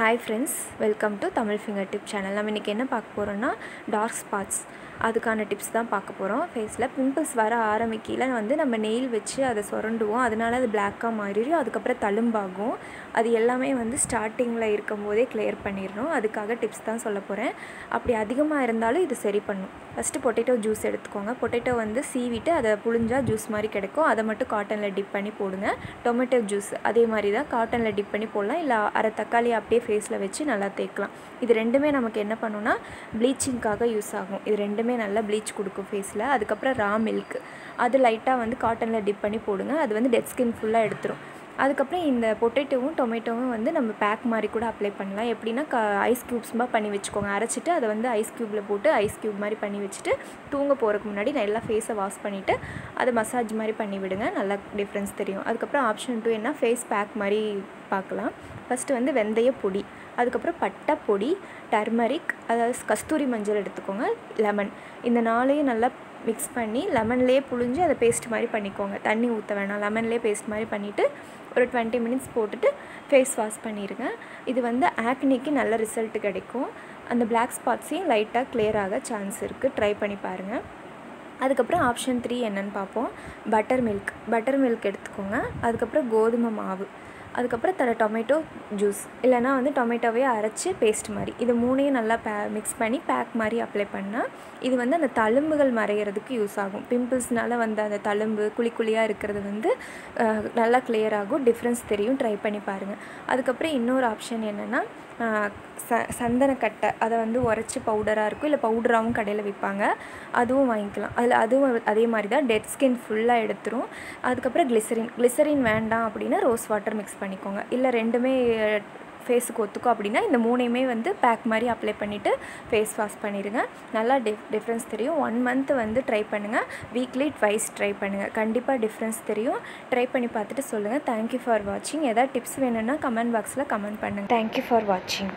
Hi friends, welcome to Tamil Fingertip channel. நாம இன்னைக்கு என்ன பார்க்க போறோம்னா dark spots அதுக்கான டிப்ஸ் தான் பார்க்க போறோம். ஃபேஸ்ல பிம்பிள்ஸ் வர ஆரம்பிக்கல வந்து நம்ம நெயில் வச்சு அதை சொரண்டுவோம். அதனால அது black-ஆ மாறிரும். அதுக்கு அப்புறம் தழும்பாகும். அது எல்லாமே வந்து ஸ்டார்டிங்ல இருக்கும்போதே clear பண்ணிரணும். அதுக்காக டிப்ஸ் தான் சொல்ல போறேன். அப்படி அதிகமா இருந்தாலும் இது சரி பண்ணும். First potato juice எடுத்துக்கோங்க. potato வந்து சீவிட்டு அதை புளிஞ்சா ஜூஸ் மாதிரி கிடைக்கும். அதை மட்டும் காட்டன்ல டிப் பண்ணி போடுங்க. tomato juice அதே மாதிரி தான் காட்டன்ல டிப் பண்ணி போடலாம். இல்ல அரை தக்காளி அப்படியே ஃபேஸ்ல வெச்சு நல்லா தேக்கலாம். இது ரெண்டுமே நமக்கு என்ன பண்ணுனா ப்ளீச்சிங்காக யூஸ் ஆகும். இது ரெண்டுமே நல்ல ப்ளீச் கொடுக்கும் ஃபேஸ்ல. அதுக்கு அப்புறம் ரா milk அது லைட்டா வந்து காட்டன்ல டிப் பண்ணி போடுங்க. அது வந்து டெட் ஸ்கின் ஃபுல்லா எடுத்துரும். அதுக்கு அப்புறம் இந்த பொட்டேட்டோவும் டொமேட்டோவும் வந்து நம்ம பேக் மாதிரி கூட அப்ளை பண்ணலாம். எப்படின்னா ஐஸ் கியூப்ஸ்மா பண்ணி வெச்சுக்கோங்க. அரைச்சிட்டு அதை வந்து ஐஸ் கியூப்ல போட்டு ஐஸ் கியூப் மாதிரி பண்ணி வெச்சிட்டு தூங்க போறதுக்கு முன்னாடி நல்லா ஃபேஸை வாஷ் பண்ணிட்டு அதை மசாஜ் மாதிரி பண்ணி விடுங்க. நல்ல டிஃபரன்ஸ் தெரியும். அதுக்கு அப்புறம் ஆப்ஷன் 2 என்ன ஃபேஸ் பேக் மாதிரி பார்க்கலாம். ஃபர்ஸ்ட் வந்து வெந்தய பொடி, அதுக்கு அப்புறம் பட்டை பொடி, டர்மரிக் அதாவது கஸ்தூரி மஞ்சள் எடுத்துக்கோங்க, லெமன். இந்த நாளையும் நல்லா மிக்ஸ் பண்ணி லெமன்லயே புளிஞ்சு அதை பேஸ்ட் மாதிரி பண்ணிக்கோங்க. தண்ணி ஊத்த வேணாம், லெமன்லயே பேஸ்ட் மாதிரி பண்ணிட்டு ஒரு 20 மினிட்ஸ் போட்டுட்டு ஃபேஸ் வாஷ் பண்ணிருங்க. இது வந்து ஆக்னிக்கு நல்ல ரிசல்ட் கிடைக்கும். அந்த black spots-ஐயும் லைட்டா clear ஆக சான்ஸ் இருக்கு. ட்ரை பண்ணி பாருங்க. அதுக்கு அப்புறம் ஆப்ஷன் 3 என்னன்னு பாப்போம். பட்டர் மில்க் எடுத்துக்கோங்க. அதுக்கு அப்புறம் கோதுமை மாவு, அதுக்கு அப்புறம் டொமேட்டோ ஜூஸ் இல்லனா வந்து டொமேட்டோவே அரைச்சு பேஸ்ட் மாதிரி. இது மூணையும் நல்லா மிக்ஸ் பண்ணி பேக் மாதிரி அப்ளை பண்ணா இது வந்து அந்த தழும்புகள் மறையிறதுக்கு யூஸ் ஆகும். பிம்பிள்ஸ்னால வந்து அந்த தழும்பு குளிக்குளியா இருக்குறது வந்து நல்லா clear ஆகும். டிஃபரன்ஸ் தெரியும். ட்ரை பண்ணி பாருங்க. அதுக்கு அப்புறம் இன்னொரு ஆப்ஷன் என்னன்னா சந்தனக்கட்டை. அதை வந்து உரைச்சு பவுடரா இருக்கும். இல்ல பவுடராவும் கடையில விப்பாங்க. அதுவும் வாங்கிக்கலாம். அதுவும் அதே மாதிரி தான் டெட் ஸ்கின் ஃபுல்லா எடுத்துரும். அதுக்கு அப்புறம் கிளிசரின் வேண்டாம் அப்படினா ரோஸ் வாட்டர் மிக்ஸ் பண்ணிக்கோங்க. இல்ல ரெண்டுமே ஃபேஸுக்கு ஒத்துக்கும் அப்படின்னா இந்த மூணையுமே வந்து பேக் மாதிரி அப்ளை பண்ணிட்டு ஃபேஸ் வாஷ் பண்ணிடுங்க. நல்லா டிஃப்ரென்ஸ் தெரியும். 1 month வந்து ட்ரை பண்ணுங்கள். வீக்லி twice ட்ரை பண்ணுங்கள். கண்டிப்பாக டிஃப்ரென்ஸ் தெரியும். ட்ரை பண்ணி பார்த்துட்டு சொல்லுங்கள். தேங்க்யூ ஃபார் வாட்சிங். ஏதாவது டிப்ஸ் வேணும்னா கமெண்ட் பாக்ஸில் கமெண்ட் பண்ணுங்கள். தேங்க்யூ ஃபார் வாட்சிங்.